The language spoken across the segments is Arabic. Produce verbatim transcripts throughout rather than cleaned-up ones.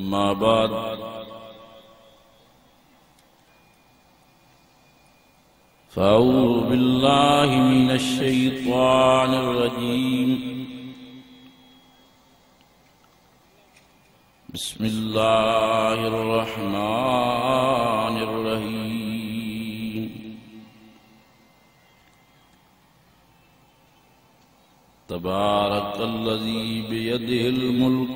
أما بعد فأعوذ بالله من الشيطان الرجيم بسم الله الرحمن الرحيم تبارك الذي بيده الملك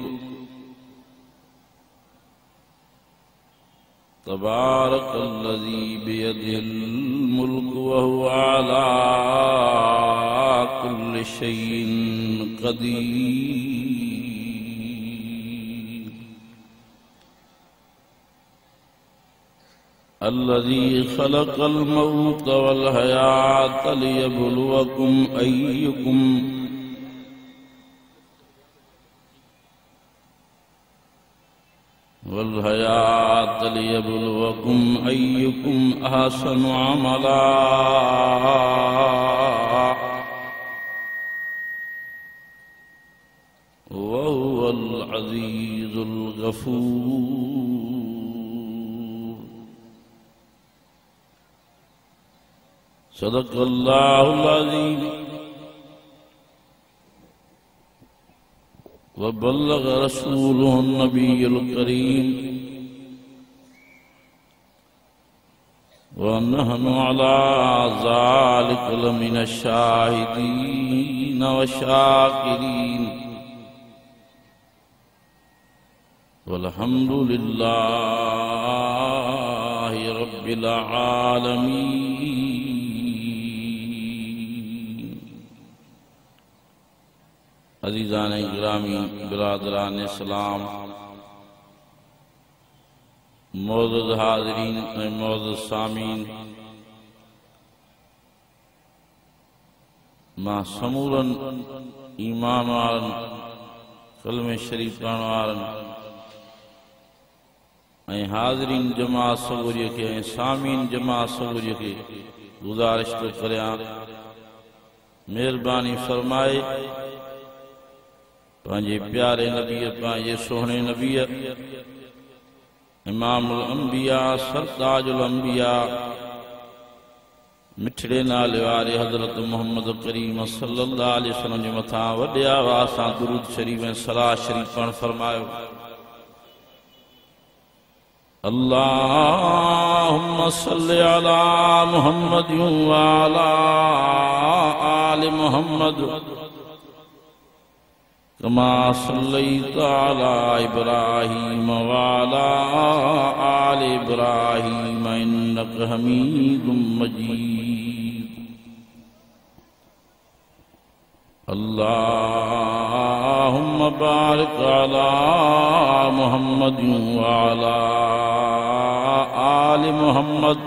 تبارك الذي بيده الملك وهو على كل شيء قدير الذي خلق الموت والحياة ليبلوكم أيكم والحياة ليبلوكم أيكم أحسن عملا وهو العزيز الغفور صدق الله العظيم وبلغ رسوله النبي الكريم ونحن على ذلك لمن الشاهدين والشاكرين والحمد لله رب العالمين. عزیزان گرامی، برادران اسلام، معزز حاضرین، معزز سامعین، ماں سمورن ایمان وارن، کلمہ شریفان وارن، حاضرین جماعت سموریہ کے، سامعین جماعت سموریہ کے گزارش تو کریاں، مہربانی فرمائے پانجے پیارے نبی، پانجے سوہنے نبی، امام الانبیاء، سرتاج الانبیاء، مٹھڑے نالے وارے حضرت محمد کریم صلی اللہ علیہ وسلم جو متھا وڈیا واساں درود شریف صلاح شریف پڑھ فرمائے. اللہم صلی علی محمد وعلی آل محمد كما صليت على إبراهيم وعلى آل إبراهيم إنك حميد مجيد. اللهم بارك على محمد وعلى آل محمد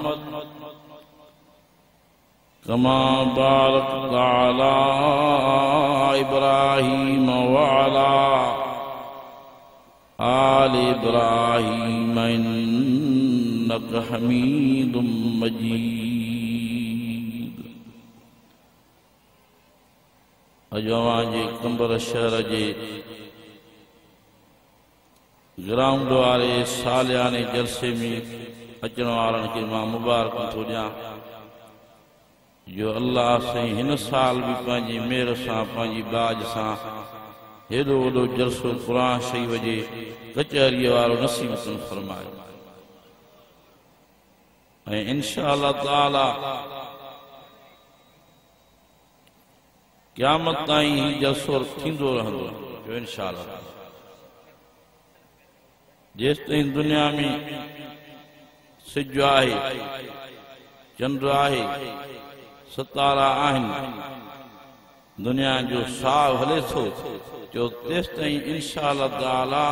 كما باركت على إبراهيم وعلى آل إبراهيم إنك حميد مجيد. أجواء جي كمبر الشهر جي گرام دوارے سالیان جلسے میں اچن وارن کے ماں مبارک تو جاں جو اللہ سے ہن سال بھی پانجی میر ساں پانجی باج ساں ہیدو ودو جلس و قرآن شئی وجے کچہری وارو نصیب سن فرمائے. اے انشاءاللہ تعالی قیامت تائیں ہی جلس و تھیندو رہندو جو انشاءاللہ جس تائیں دنیا میں سجو آئے چندر آئے ستارہ آہن دنیا جو ساو حلے سو جو تیستے ہیں انشاءاللہ تعالی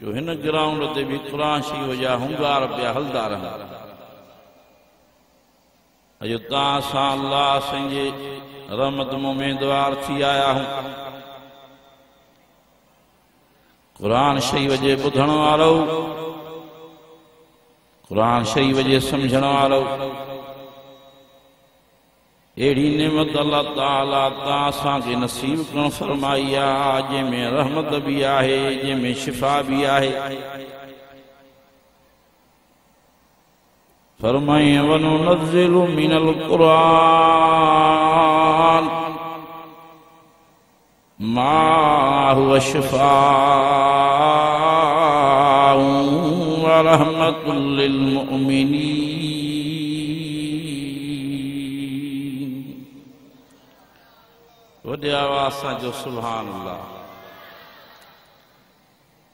جو ہن گراؤنڈ دے بھی قرآن شیع ہو جا ہنگا ربیہ حلدہ رہا اجتا سا اللہ سنجے رحمت مومیدوار تھی آیا ہوں قرآن شیع وجہ بدھنو آلو قرآن شیع وجہ سمجھنو آلو ایڑی نعمت اللہ تعالیٰ تاساں کے نصیب کن فرمائیا جے میں رحمت بھی آئے جے میں شفا بھی آئے فرمائیں وَنُنَزِّلُ مِنَ الْقُرْآنِ مَا هُوَ شِفَاءٌ وَرَحْمَةٌ لِّلْمُؤْمِنِينَ وڈی آواساں جو سبحان اللہ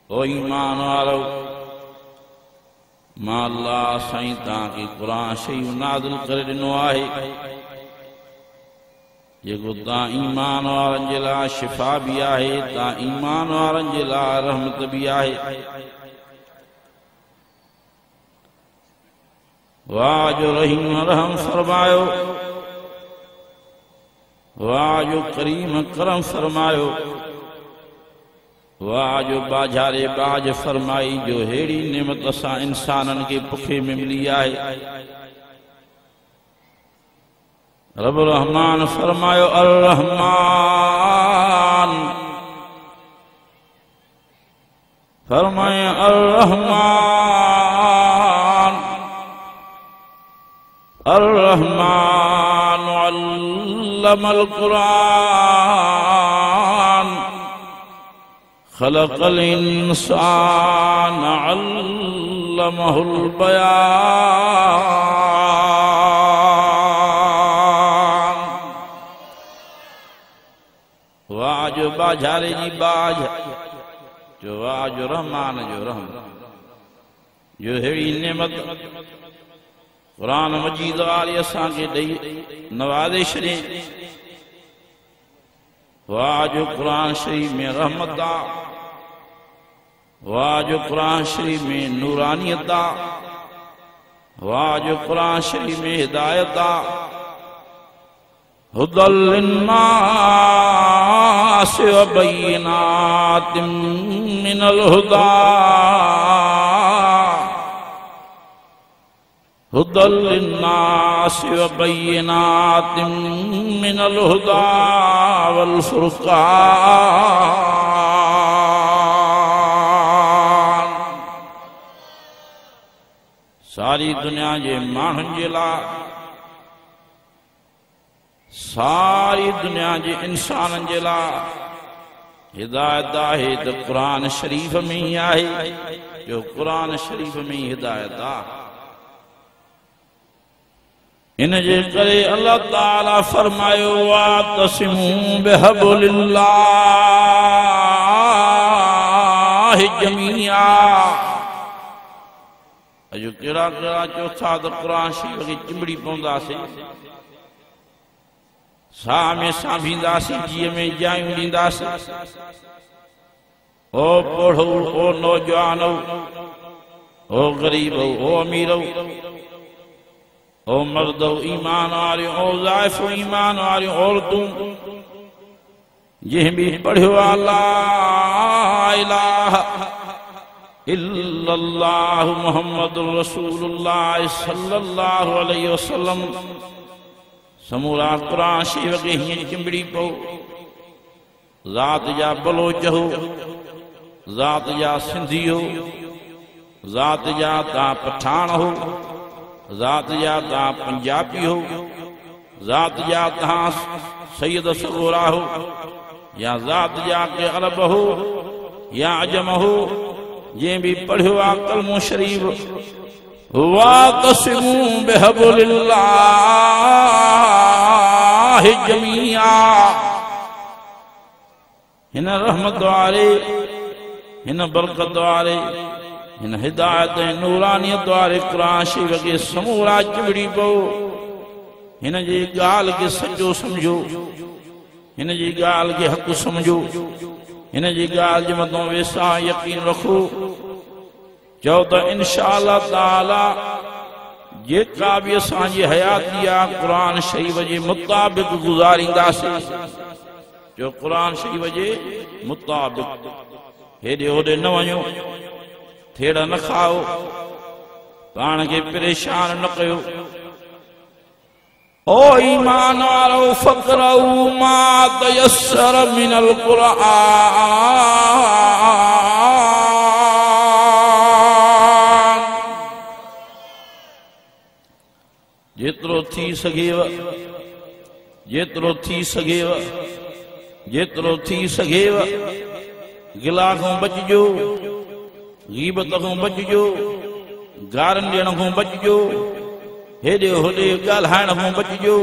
او ایمان آرو ما اللہ سائنتاں کی قرآن شیع نادل کردنو آئے یکو تاں ایمان آرنجلہ شفا بھی آئے تاں ایمان آرنجلہ رحمت بھی آئے واجو رحیم رحم فرمایو واجو کریم کرم فرمایو واجو باجھارے باج فرمائی جو ہیڑی نعمت اساں انسانن کے پکھے میں ملی آئے رب الرحمن فرمایو الرحمن فرمائے الرحمن الرحمن علم علم القرآن خلق الإنسان علمه البيان واج باجھارے جی باج جو واج رحمان جو رحم جو ہیڑی نعمت قرآن مجید آلی اسان کے نوازش نے واجو قرآن شریف میں رحمت دا واجو قرآن شریف میں نورانیت دا واجو قرآن شریف میں ہدایت دا هُدًى لِلنَّاسِ وَبَيِّنَاتٍ مِّنَ الْهُدَىٰ هُدًى لِلنَّاسِ وَبَيِّنَاتٍ مِّنَ الْهُدَىٰ وَالْفُرْقَانِ ساری دنیا جے مانن جلا ساری دنیا جے انسانن جلا ہدایت آئے تو قرآن شریف میں ہی آئے جو قرآن شریف میں ہی ہدایت آئے انجے کرے اللہ تعالیٰ فرمائیو وَاعْتَصِمُوا بِحَبْلِ اللَّهِ جَمِيعًا اجو کرا کرا جو سادھ قرآن شیف کی چمڑی پوندہ سے ساہ میں ساہ بھیندہ سے جیہ میں جائیں لیندہ سے او پڑھو او نوجوانو او غریبو او امیرو او مرد و ایمان آرے او ضعف و ایمان آرے عورتوں یہ بھی پڑھو لا الہ الا اللہ محمد الرسول اللہ صلی اللہ علیہ وسلم سمورا قرآن شیف کے ہی چمڑی پو ذات یا بلوچ ہو ذات یا سندھی ہو ذات یا تا پٹھان ہو ذات جاتا پنجابی ہو ذات جاتا سید سغورہ ہو یا ذات جاتا عرب ہو یا عجم ہو یہ بھی پڑھو قلم شریف وَاعْتَصِمُوا بِحَبْلِ اللَّهِ جَمِيعًا ہنہ رحمت دوارے ہنہ برکت دوارے ان ہدایت نورانیت دوارے قرآن شیف کے سمورا چمڑی پو ان جی گال کے سجو سمجھو ان جی گال کے حق سمجھو ان جی گال جمدوں ویسا یقین رکھو چوتھا انشاءاللہ تعالی جے قابل سانجی حیات دیا قرآن شریف جے مطابق گزاریندہ سے جو قرآن شریف جے مطابق ہیڈے ہوڈے نوانیوں تھیڑا نہ کھاؤ پان کے پریشان نہ کھو او ایمان والو فقروا ما تيسر من القرآن جترو تھی سگیو جترو تھی سگیو جترو تھی سگیو گلا کو بچ جو غیبت کو بچ جو گارن ڈیڑ کو بچ جو هدي هدي قال هانهم بجو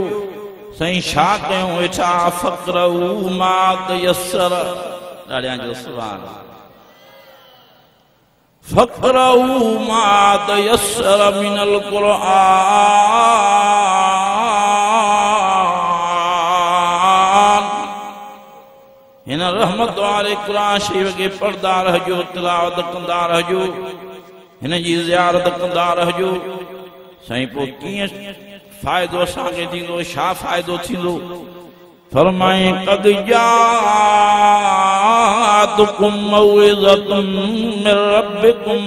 سين شاكهم ويتا فقروا ما تيسر داريان سبحان فقروا ما تيسر من القرآن هنا رحمت واري قرآن شريف کي پڙھندا رھجو تلاوت ڪندا رھجو هن جي زيارت ڪندا رھجو سائیں پو کیئں فائدو ساگے تھیندو شا فائدو تھیندو فرمائیں قد جاءتکم موعظۃ من ربکم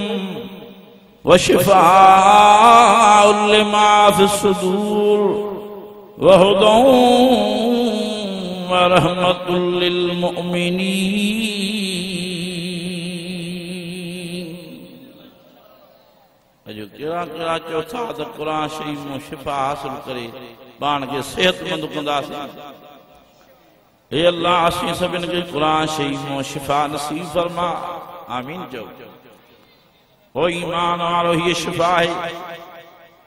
وشفاء لما فی الصدور وهدى ورحمۃ للمؤمنین جو کرا کرا چوتھا تو قرآن شریف میں شفا حاصل کرے بان کے صحت مند کندا اے اللہ اسیں سب ان کے قرآن شریف میں شفا نصیب فرما آمین جو او ایمان والو یہ شفا ہے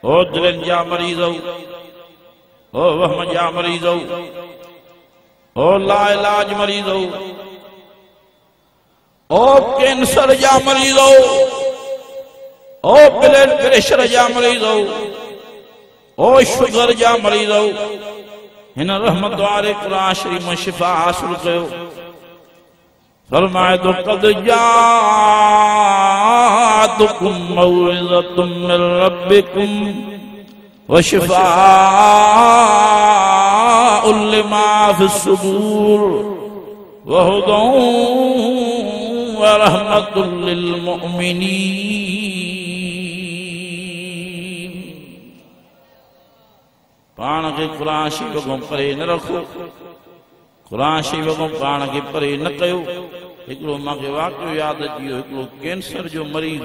او دلن جا مریض ہو او وہم جا مریض ہو او لا علاج مریض ہو او کینسر جا مریض ہو او بلڈ پریشر جا مریض ہو او شوگر جا مریض ہو ہن رحمت وارے قرآن شریف میں شفا حاصل کیو فرمائے تو قد جاءتکم موعظۃ من ربکم وشفاء لما فی الصدور وهدى ورحمۃ للمؤمنین پانا کے قرآن شیف کو پرے نہ رکھو قرآن شیف کو پانا کے پرے نہ کیو اکلو ماں کے واقعی یاد دیو اکلو کینسر جو مریض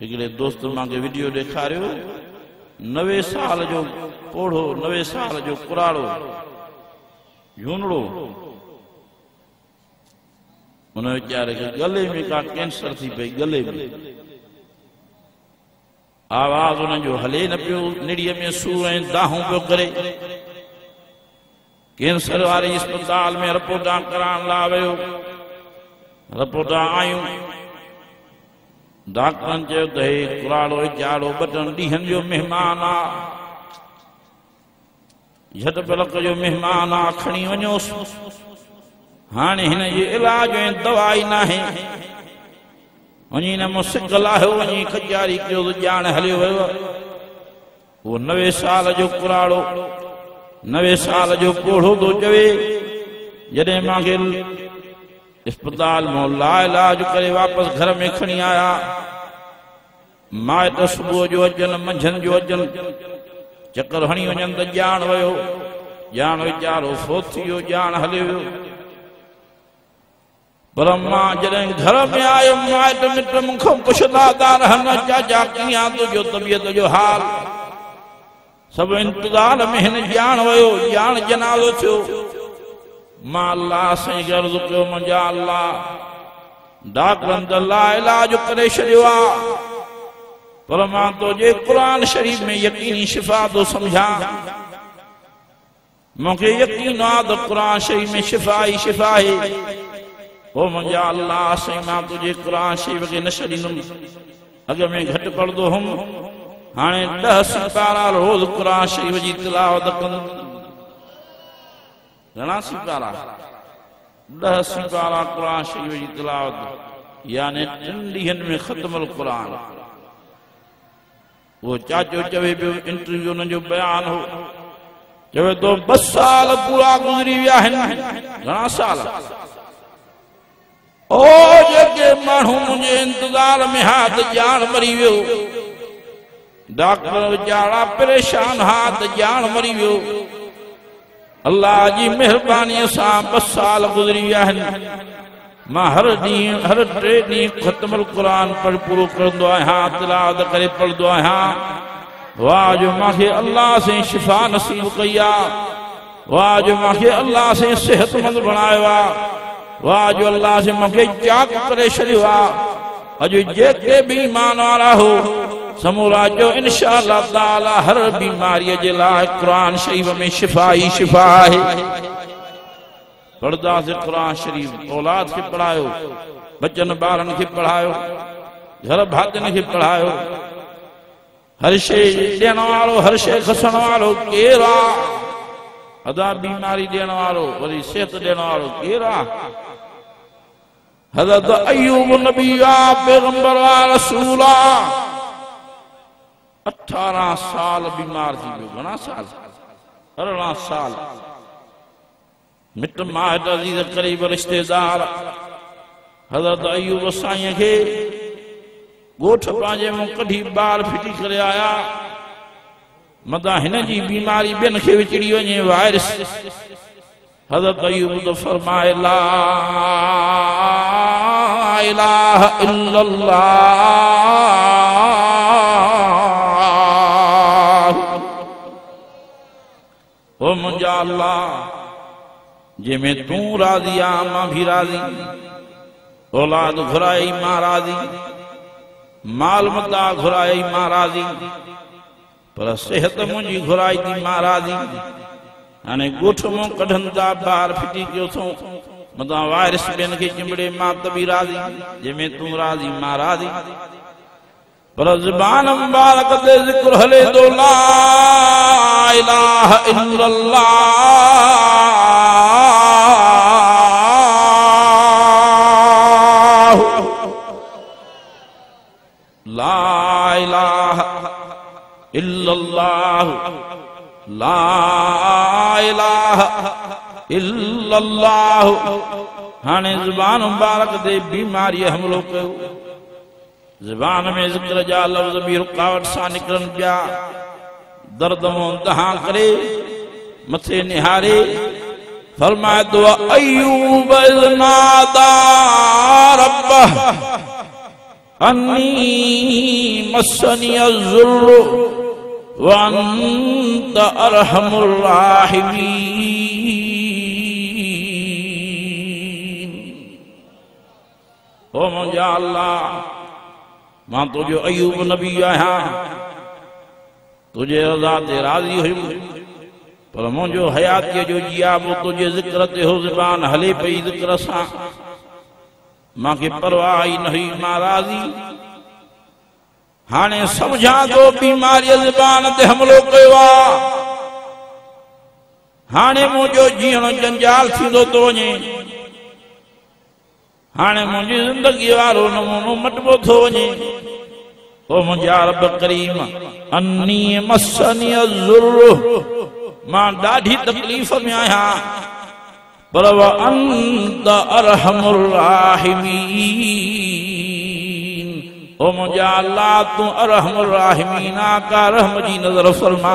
اکلے دوست ماں کے ویڈیو دیکھا رہے ہو نوے سال جو پوڑھو نوے سال جو قرآڑو یونڑو انہوں کیا رکھے گلے میں کا کینسر تھی پہ گلے میں آواز انہوں جو حلے نہ پیو نڑیہ میں سوریں داہوں پیو کرے کینسر واری اسپتال میں رپورٹاں کران لاوے ہو رپورٹاں آئیوں ڈاکٹرن چے دہے قرآڑو اجاڑو بٹن ڈیہن جو مہمانا جھٹ پلک جو مہمانا کھڑی ونجو ہانے ہنے یہ علاج ہیں دوائی نہ ہیں انہی نے مسک اللہ ہو انہی کھجاری کیوں تو جان حلی ہوئے وہ نوے سال جو قرآڑو نوے سال جو پوڑھو دو جوے جنہیں مانگل اسپتال مولا علاج کرے واپس گھر میں کھنی آیا مائت صبح جو اجن منجھن جو اجن چکر ہنی ونجن تو جان ہوئے ہو جان ہوئے جارو فوتی ہو جان حلی ہو برمہ جنہیں گھر میں آئے مائٹ مٹر منکھوں کشتا دا رہنا جا جا کیاں تو جو طبیعت جو حال سب انتظار مہن جان ویو جان جنازو چھو ماں اللہ سے گرز کے مجا اللہ ڈاکرند اللہ علاج کرے شریعہ برمہ تو جے قرآن شریف میں یقینی شفا دو سمجھا مجھے یقین آدھ قرآن شریف میں شفائی شفائی او منجا اللہ سے ماں تجھے قرآن شریف کے نشرینم اگر میں گھٹ پڑھ دو ہم ہانے دہ سپارہ روز قرآن شریف جی تلاوت کند رنا سپارہ دہ سپارہ قرآن شریف جی تلاوت یعنی ٹنڈیہن میں ختم القرآن وہ چاچو چوے پہ انٹرویو نے جو بیان ہو چوے تو بس سال پورا گزری ویاہن رنا سالہ او جگہ مانہوں مجھے انتظار میں ہاتھ جان مریوے ہو ڈاکٹر جارا پریشان ہاتھ جان مریو اللہ جی مہربانی سا بس سال گزری ماں ہر دین ہر ٹے دین ختم القرآن پر پورو کر دعائیں ہاں تلاوت کرے پر دعائیں ہاں واجو ماں کے اللہ سے شفا نصیب کیا واجو ماں کے اللہ سے صحت مند بنائے واجو اللہ سے ماں کے جاک کرے شریفہ اجو جیتے بھی ایمان والا ہو سمورا جو انشاءاللہ تعالی ہر بیماری جلا قرآن شریف میں شفائی شفا ہے پردہ سے قرآن شریف اولاد کے پڑھائے ہو بچن بارن کے پڑھائے ہو گھر بھاتن کے پڑھائے ہو ہر شے دینا والو ہر شے خسن والو کیرا ادا بیماری دینا والو ولی صحت دینا والو کیرا حضرت ایوب نبی پیغمبر رسولہ اٹھارہ سال بیمار تھی جو گنا سال اٹھارہ سال مٹم آہد عزیز قریب رشتے دار حضرت ایوب سائیں کے گوٹھ پانجے میں کڑھی بار پھٹی کرے آیا مداہنہ جی بیماری بین کے وچڑیوں نے وائرس حضرت ایوب تو فرمائے لا الہ الا اللہ او منجا اللہ جے میں توں راضی آماں بھی راضی اولاد گھرائی ماں راضی مال مطلع گھرائی ماں راضی پر صحت مجھے گھرائی دی ماں راضی یعنی گوٹھ موں کڑھنتا بار پھٹی کے اتھوں مطلع وائرس بین کے جمڑے ماں تبی راضی جے میں توں راضی ماں راضی پر زبان مبارکت ذکر حلے دو لا الہ الا اللہ لا الہ الا اللہ لا الہ الا اللہ ہانے زبان مبارک دے بیماری حملوں کے ہو زبان میں ذکر جا لفظ بھی رکاوٹ سا نکرن پیا دردوں دہاں کرے متھے نہارے فرمائے دعا ایوب اذنادا ربہ انی مسنی الضر وانت ارحم الراحمین او منجا اللہ ماں تجھے ایوب نبی آیا تجھے رضا تے راضی ہوئی پر منجو حیات کے جو جیا وہ تجھے ذکرت ہو زبان حلے پہ ذکر ساں ماں کے پروائی نہیں ماں راضی ہانے سمجھا تو بیماری زبان تے حملوں کے وا ہانے مجھو جیہنوں جنجال تھی دو تو جی ہانے مجھے زندگی وارو نمونوں مٹبو تھو جی او مجھا رب کریم انی مسنی الضر ماں ڈاڑھی تکلیف میں آیا وَأَنْتَ أَرْحَمُ الرَّاحِمِينَ او مجھا اللہ تو ارحم الراحمین آقا رحم جی نظر فرما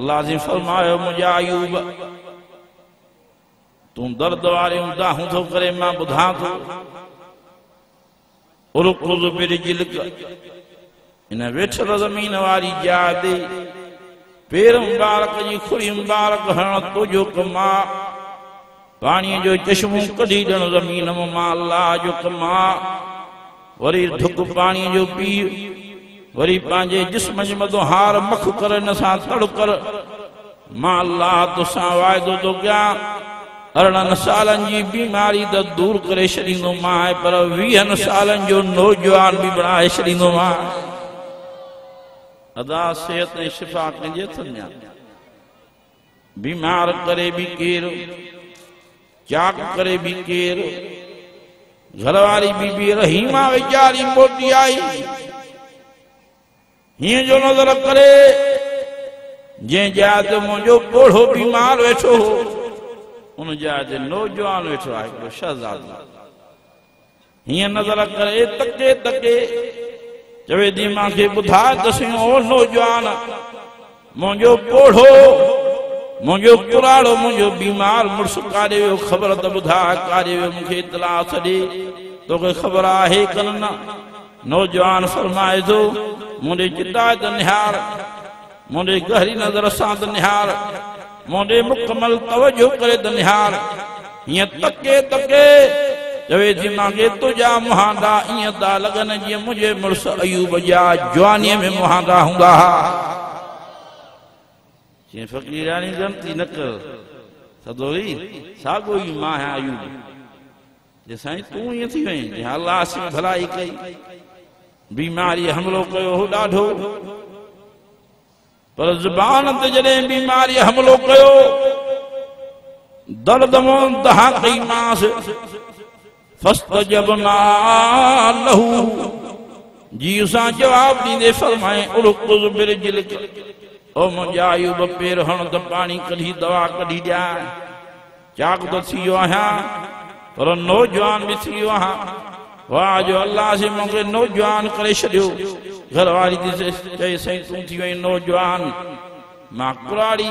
اللہ سے فرمائے مجھا ایوب تم درد والے امدہ ہوں تو کرے ماں بدھا تو ارکوز پر جلک انہیں ویٹھر زمین واری جا دے پیر مبارک جی کھری مبارک ہن تو جو کما پانی جو چشموں قدیدن زمین مما اللہ جو کما وری دھک پانی جو پی وری پانجے جسم جمدو ہار مکھ کر نسا تڑ کر ماں اللہ تو ساوائدو تو کیا ارنن سالن جی بیماری دا دور کرے شریندو ماں پر ویہن سالن جو نوجوان بھی بنائے شریندو ماں ادا صحت نے شفا کنجے تھنیا بیمار کرے بھی کیرو چاک کرے بھی کیرو گھرواری بی بی رحیمہ ویچاری موٹی آئی ہی جو نظر کرے جن جاتے مجھو بڑھو بیمار ویٹھو ہو ان جاتے نوجوان ویٹھو آئی کو شہزاد ہی نظر کرے تکے تکے चवे दी मां के बुधा दसी ओ नौजवान मुझो पोढ़ो मुझो पुराड़ो मुझो बीमार मुड़स कारे वो खबर त बुधा कारे वो मुखे इतला सदी तो के खबर आहे कलना नौजवान फरमाए दो मुने चिता द निहार मुने गहरी नजर साथ निहार मुने मुकम्मल तवज्जो करे द निहार ये तके तके जवे जी मांगे तुझा मुहांदा ये दा लगन जी मुझे मुर्स अयूब जा जवानी में मुहांदा हुंदा जी फकीरानी गमती नकल सदोरी सागो ही मां है अयूब जसाई तू ये थी वे अल्लाह से भलाई कई बीमारी हमलो कयो हो डाढो पर जुबान ते जने बीमारी हमलो कयो दर्द मोन तहा कई मास فاستجبنا له جيسا جواب ديندے فرمائے القذ برجلك او مجا ایوب پیر ہن تے پانی کڈھی دوا کڈھی دیا چاک تو سیو ہا پر نوجوان بھی سیو ہا واہ جو اللہ سے مونگے نوجوان کرے چھڈیو گھر والی تے چے سائیں تو تھی وے نوجوان ما کراڑی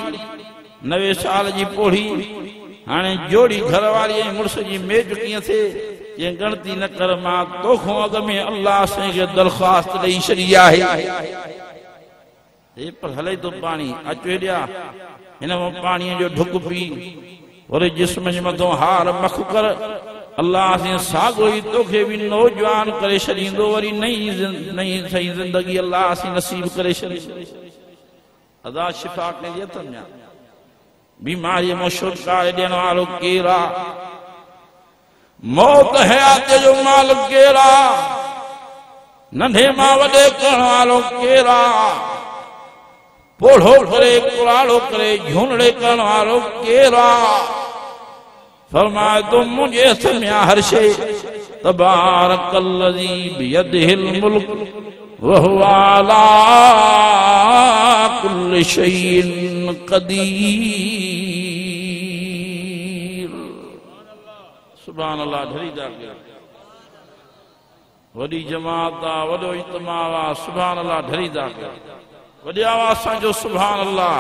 نوے سال جی پوڑھی ہانے جوڑی گھر والی مرس جی میج کیے تھے یہ گنتی نہ کر ماں تو خوں اگم اللہ سے کے درخواست لئی شریعہ ہے اے پر ہلے تو پانی اچو دیا ہن وہ پانی جو ڈھک پی اور جسم متوں ہار مکھ کر اللہ سے ساگوئی تو کے بھی نوجوان کرے شریندو وری نہیں نہیں صحیح زندگی اللہ سے نصیب کرے شری ادا شفا کے لیے تمنا بیماری مشرق کارے دین والو کیرا موت حیات جو مالک کیرا ننھے ماوڑے کرن والو کیرا پوڑھو کرے کراڑو کرے جھونڑے کرن والو کیرا فرمائے تو مجھے سمیا ہر شے تبارک الذی بیدہ الملک وهو على كل شيء قدير سبحان الله دھری دا گیا وڈی جماعت وڈو اجتماع سبحان اللہ دھری دا گیا وڈی آواز سان جو سبحان اللہ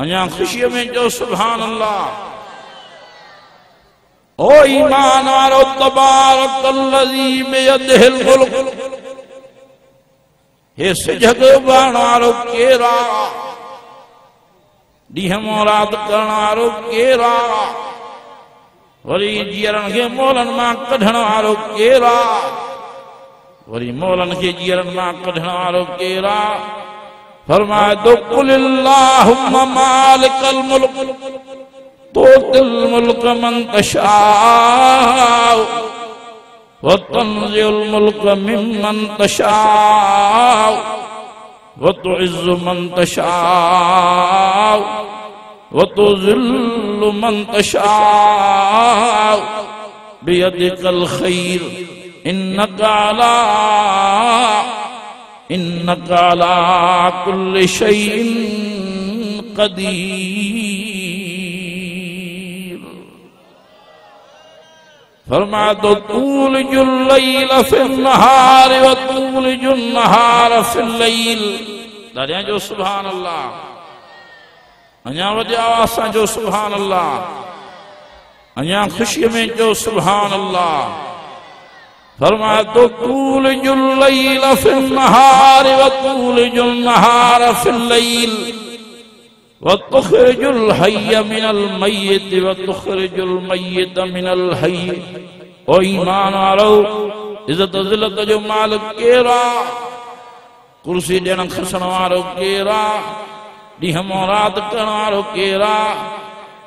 انیا خوشی میں جو سبحان اللہ او ایمان وارو تبارک اللذی بیدہ الملک یہ سجھگ بانوارو کیرا دیہ موراد کرنوارو کیرا وری جیرن کے مولن ماں کڈھنوارو کیرا وری مولن کے جیرن ماں کڈھنوارو کیرا فرمائے دو قل اللہم مالک الملک تؤتي الملك من تشاء وتنزع الملك ممن تشاء وتعز من تشاء وتذل من تشاء بيدك الخير إنك على إنك على كل شيء قدير فرمعت تولج الليل في النهار وتولج النهار في الليل داريان جو سبحان الله انيا وجه آواسان جو سبحان الله انيا خشي من جو سبحان الله فرمعت تولج الليل في النهار وتولج النهار في الليل وَتُخْرِجُ الْحَيَّ مِنَ الْمَيِّتِ وَتُخْرِجُ الْمَيِّتَ مِنَ الْحَيِّ او ایمان آرہو عزت ذلت جو مالک کیرا کرسی دینن خسن آرہو کیرا دیہم رات کرن آرہو کیرا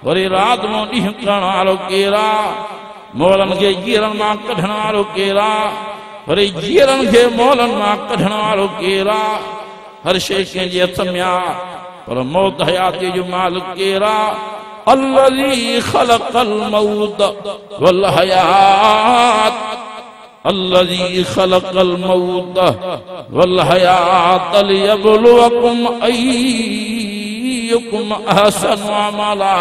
وری رات مو دیہم کرن آرہو کیرا مولن کے جیرن ماں کڈھن آرہو کیرا وری جیرن کے مولن ماں کڈھن آرہو کیرا ہر شیخ کے لیے سمیا پر موت حیاتی جو مالک کیرا اللذی خلق الموت والحیات اللذی خلق الموت والحیات لیبلوکم ایکم احسن عملا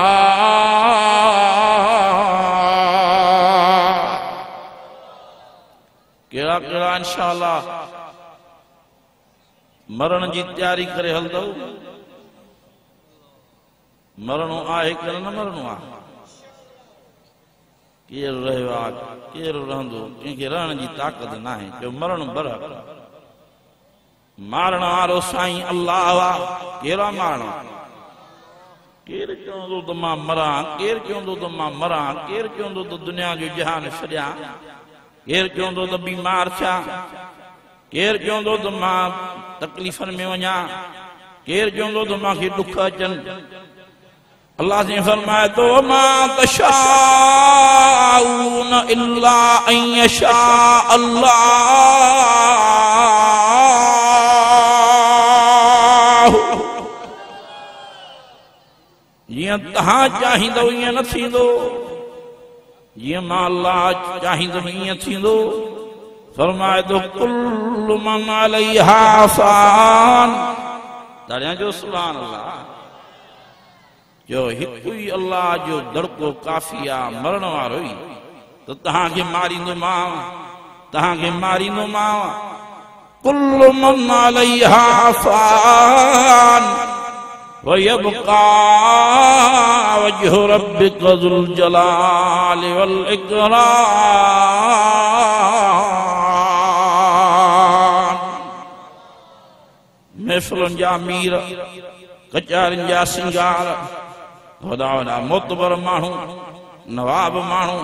کیرا قلعہ انشاءاللہ مرن جی تیاری کرے حل دو مرنو آئے کرنا مرنو آئے کیر رہے وقت کیر رہن دو کیونکہ رہن جی طاقت نہ ہے کہ مرن برحق مارنا آرو سائیں اللہ آوا کیرہ مارنا کیر کیوں دو دماغ مران کیر کیوں دو دماغ مران کیر کیوں دو دنیا جو جہان شریعہ کیر کیوں دو بیمار چھا کیر کیوں دو دماغ تکلیفن میں ونیا کیر کیوں دو دماغ ہی دکھا چن اللہ سے فرمائے تو وَمَا تَشَاءُونَ إِلَّا أَن يَشَاءَ اللَّهُ یہ تہاں چاہی دو یہ نتھی دو یہ ما اللہ چاہی دو یہ نتھی دو فرمائے تو کُلُّ مَنْ عَلَيْهَا فَانْ داریاں جو سبحان اللہ جو ہتوئی اللہ جو درکو کافیہ مرنوار ہوئی تو تہاں کے ماری نماؤں تہاں کے ماری نماؤں کل من علیہا فان وَيَبْقَا وَجْهُ رَبِّكَ ذُو الْجَلَالِ وَالْإِكْرَامِ محفلن جا میر کچارن جا سنگار خداونا مطبر مانو نواب مانو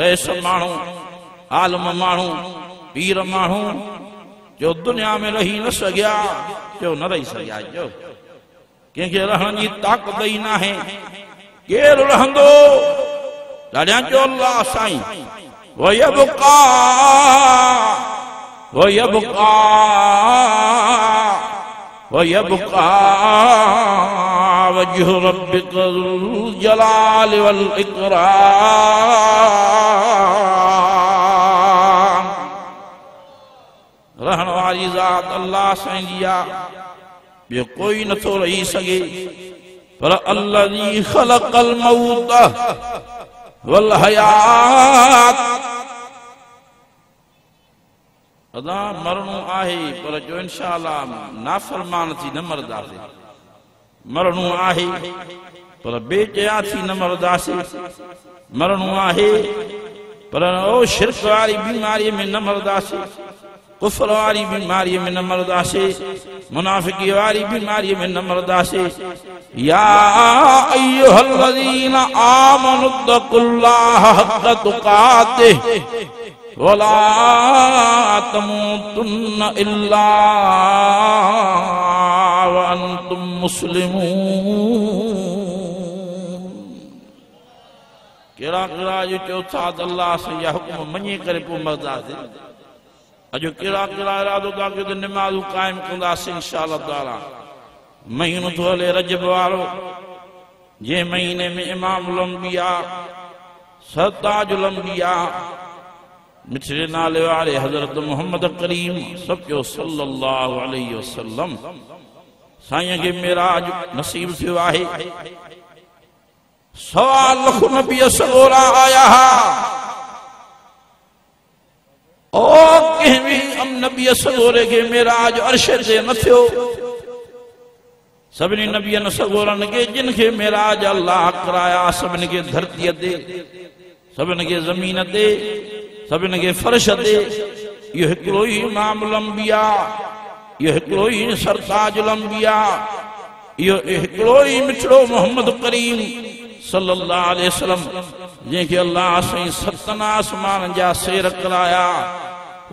ریس مانو عالم مانو پیر مانو جو دنیا میں رہی نہ سگیا جو نہ رہی سگیا جو کیونکہ رہن جی طاقت ہی نہ ہے کیر رہن دو لڑیاں جو اللہ سائیں وَيَبْقَا وَيَبْقَا وَيَبْقَا وَجْهُ رَبِّكَ ذُو الْجَلَالِ وَالْإِكْرَامِ رہن والی ذات اللہ سائیں لیا بے کوئی نہ تو رہی سگے فَالَّذِي خَلَقَ الْمَوْتَ وَالْحَيَاةِ ادا مرنو آہی پر جو انشاءاللہ نافرمان تھی نمردہ سے مرنو آہی پر بیچیا تھی نمردہ سے مرنو آہی پر او شرک والی بیماری میں نمردہ سے کفر والی بیماری میں نمردہ سے منافقی والی بیماری میں نمردہ سے یا ایوہ الذین آمنوا اتقوا اللہ حق تقاتہ وَلَا تَمُوتُنَّ إِلَّا وَأَنْتُمْ مُسْلِمُونَ کرا کرا جو چوتھاد اللہ سے یا حکم منی کرے پو مردہ دے اجو کرا کرا ارادو دا کہ نمازو قائم کندہ سے انشاءاللہ تعالیٰ مہینو دھولے رجب وارو یہ مہینے میں امام الانبیاء سرتاج الانبیاء مٹھرے نالے والے حضرت محمد کریم صلی اللہ علیہ وسلم سائیں کے معراج نصیب سے واہے سوال لکھو نبی سگورا آیا ہا او کہوی ام نبی سگورے کے معراج عرش سے نتھو سبنی نبی سگورا نگے جن کے معراج اللہ کرایا سبن کے دھرتی دے سبن کے زمین دے سب ان کے فرش دے یہ کلوئی امام الانبیاء یہ کلوئی سرتاج الانبیاء یہ کلوئی مٹھڑو محمد کریم صلی اللہ علیہ وسلم جن کے اللہ سے ستن آسمان جا سیر کرایا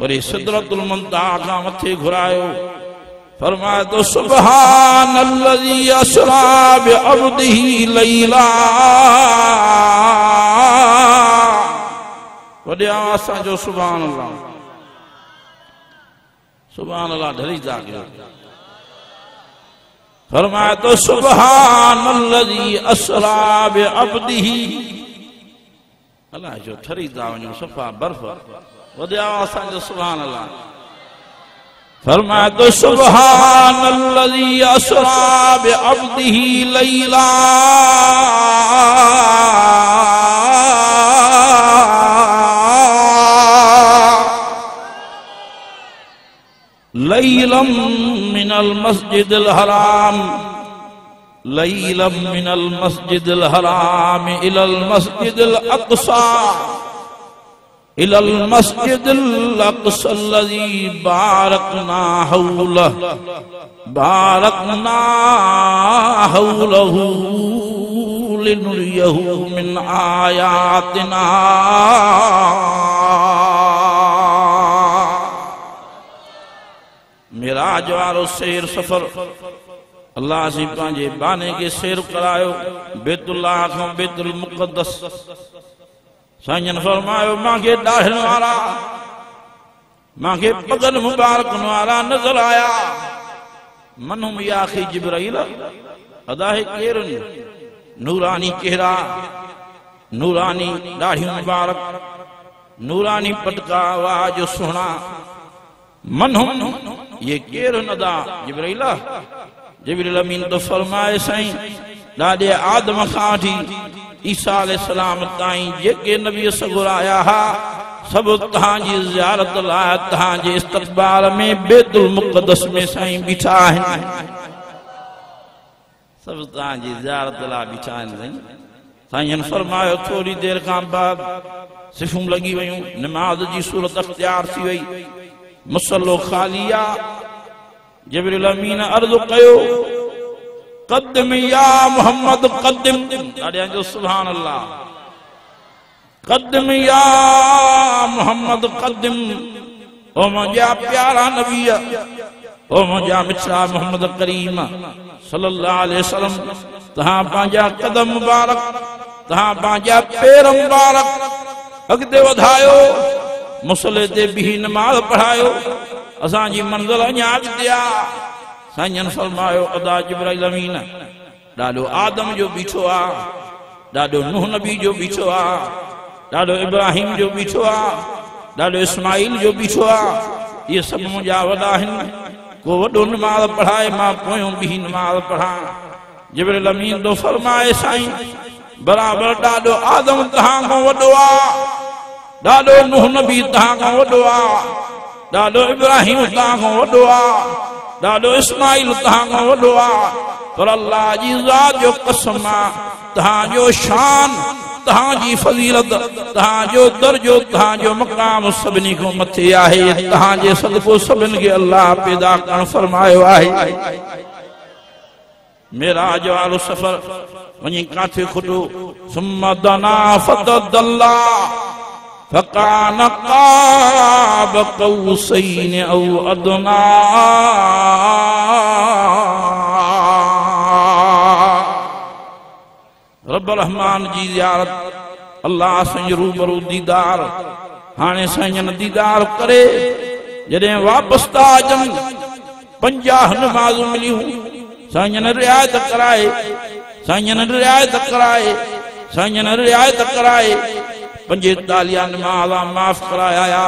وری صدرت المنتہا قامت گھرائیو فرمائے تو سبحان الذی اسریٰ بعبدہ لیلہ وڈی آسان جو سبحان اللہ سبحان اللہ دھری جا گیا فرمائے تو سبحان الذی اسریٰ بعبدہ اللہ جو دھری جا گیا صفحہ برفہ وڈی آسان جو سبحان اللہ فرمائے تو سبحان الذی اسریٰ بعبدہ لیلہ المسجد الحرام ليلا من المسجد الحرام إلى المسجد الأقصى إلى المسجد الأقصى الذي باركنا حوله باركنا حوله لنريه من آياتنا. میرا جوار و سیر سفر اللہ عزیز پانجے بانے کے سیر کرائیو بیت اللہ آخم بیت المقدس سانجن فرمائیو ماں کے داہل والا ماں کے پگن مبارک والا نظر آیا منہم یاخی جبرائیل اداہ کیرن نورانی چہرہ نورانی داہل مبارک نورانی پتکا آواز سنا منہم یہ کیرن ادا جبرائیلہ جبریل امین تو فرمائے سائیں دادے آدم خاندھی عیسیٰ علیہ السلام تائیں یہ کہ نبی صغر آیا ہا سب تہاں جی زیارت اللہ تہاں جی استقبال میں بیت المقدس میں سائیں بیٹھا ہیں سب تہاں جی زیارت اللہ بیٹھا ہیں سائیں فرمائے تھوڑی دیر کام بعد صفوں لگی ویوں نماز جی صورت اختیار سی وی مصلو خالیہ جبریل امین عرض قیو قدم یا محمد قدم داڑیاں جو سبحان اللہ قدم یا محمد قدم او مجھا پیارا نبی او مجھا مچھا محمد کریم صلی اللہ علیہ وسلم تہاں پانجا قدم مبارک تہاں پانجا پیر مبارک اگدے ودھائیو مسلح دے بھی نماز پڑھائیو اسان جی منزل انجاج دیا سانجن فرمائیو ادا جبرائیل امین ڈالو آدم جو بیٹھو آ ڈالو نوح نبی جو بیٹھو آ ڈالو ابراہیم جو بیٹھو آ ڈالو اسماعیل جو بیٹھو آ یہ سب مجاودا ہن کو وڈو نماز پڑھائے ماں کوئیوں بھی نماز پڑھا جبرائیل امین دو فرمائے سائیں برابر ڈالو آدم تہاں کو وڈو آ ڈالو نوح نبی تہاں کو وڈو آ ڈالو ابراہیم تہاں کو وڈو آ ڈالو اسماعیل تہاں کو وڈو آ پر اللہ جی ذات جو قسم آ تہاں جو شان تہاں جی فضیلت تہاں جو درجو تہاں جو مقام سبنی کو متھی آئے تہاں جے صدقو سبن کے اللہ پیدا کرن فرمائے آئے میرا جوال سفر ونی کاتے خطو ثم دنا فتد اللہ فَقَانَ قَابَ قَوْسَيْنِ أَوْ أَدْنَا رب الرحمن جی زیارت اللہ سنج روبرو دیدار ہانے سنجن دیدار کرے جنہیں وابستہ جن پنجاہ نمازوں ملی ہوں سنجن رعایت کرائے سنجن رعایت کرائے سنجن رعایت کرائے پنجے تالیاں نمازہ معاف کرائے آیا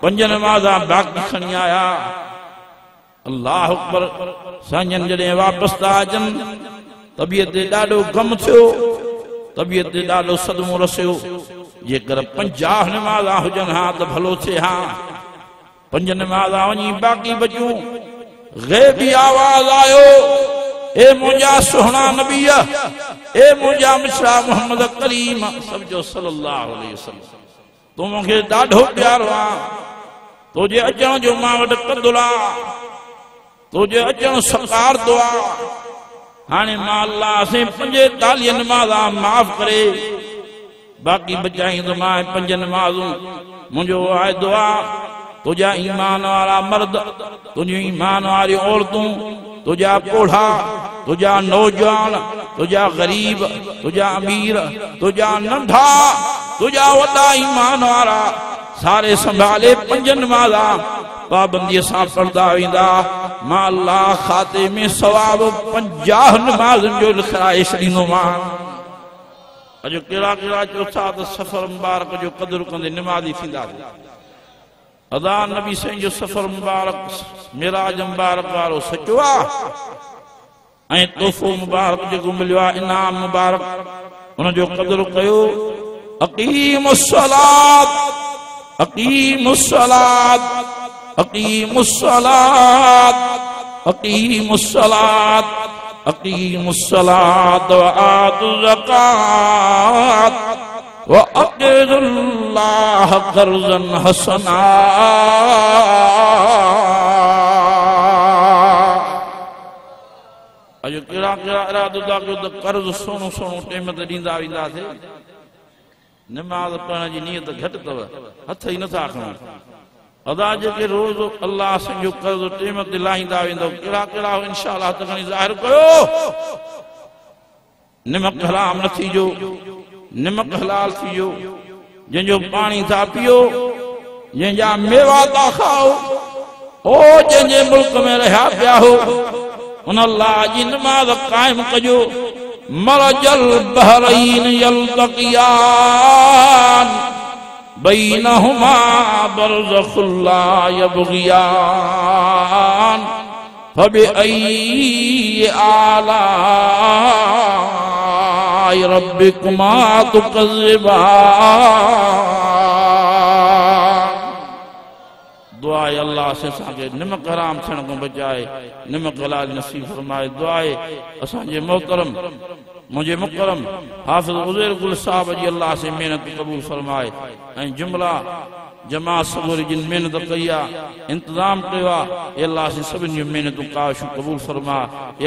پنجے نمازہ باقی کھنی آیا اللہ اکبر سانجن جنہیں واپستا جن طبیعت ڈالو غم تھو طبیعت ڈالو صدم رسیو یہ کرب پنجاہ نمازہ ہو جن ہاں دبھلو تھے ہاں پنجے نمازہ ونی باقی بچوں غیبی آواز آئیو اے مجھا سہنا نبیہ اے مجھا مصرہ محمد کریم سب جو صلی اللہ علیہ وسلم تمہوں کے ڈاڑھو پیاروا تجھے اچھان جو ماوٹ قدلا تجھے اچھان سکار دعا ہانے ماں اللہ سے پنجے تالی نمازہ معاف کرے باقی بچائیں دمائے پنجے نمازوں مجھو آئے دعا تجھا ایمان والا مرد تجھے ایمان والی عورتوں تجھا بوڑھا تجھا نوجوان تجھا غریب تجھا امیر تجھا ننڈھا تجھا وڈا ایمان والا سارے سنبھالے پنجن مالا پابندی ساتھ پردہ ویندہ ماں اللہ خاتم ثواب پنجاہ نماز جو لکھرائے شرینو ماں جو کرا کرا جو ساتھ سفر مبارک جو قدر کندے نمازی فیدہ دے ادا نبی سین جو سفر مبارک میراج مبارک وارو سچوا این توفو مبارک جو گملوا انعام مبارک انہوں جو قدر قیو اقیم الصلاة اقیم الصلاة اقیم الصلاة أقيموا الصلاة أقيموا الصلاة وآتوا الزكاة وأقرضوا الله قرضا حسنا. اجو كلا كلا ارادو داكو دا قرض سونو سونو ٹائم تے دیندا ویندا تے نماز پڑھن جی نیت گھٹ تھو ہتھ ہی نہ تھا کھن ادا جے کہ روز اللہ سن جو قرض ٹائم تے لائیندا ویندو کلا کلا انشاءاللہ تکن ظاہر کرو نمک حرام نہ تھی جو نمک حلال تھی جو جن جو پانی تھا پیو جن جا میوہ تا کھاؤ او جن جے ملک میں رہیا پیا ہو ان اللہ جی نماز قائم کجو مرج البحرین یلتقیان بینہما برزخ لا یبغیان فبأی آلاء ربکما تکذبان. دعائے اللہ سے سانگے نمک حرام چھنکوں بچائے نمک حلال نصیب فرمائے. دعائے اسانجے محترم مجھے مکرم حافظ عزیر گل صاحب جی اللہ سے محنت قبول فرمائے. این جملہ جماعت صبر جن محنت قیا انتظام قیا اللہ سے سب ان جو محنت قاش قبول فرما.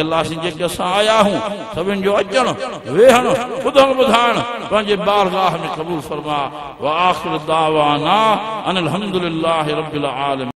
اللہ سے جے کہ سا آیا ہوں سب ان جو اجن ویہن خودن بدھان پانجے بارگاہ میں قبول فرما. وآخر دعوانا ان الحمدللہ رب العالمين.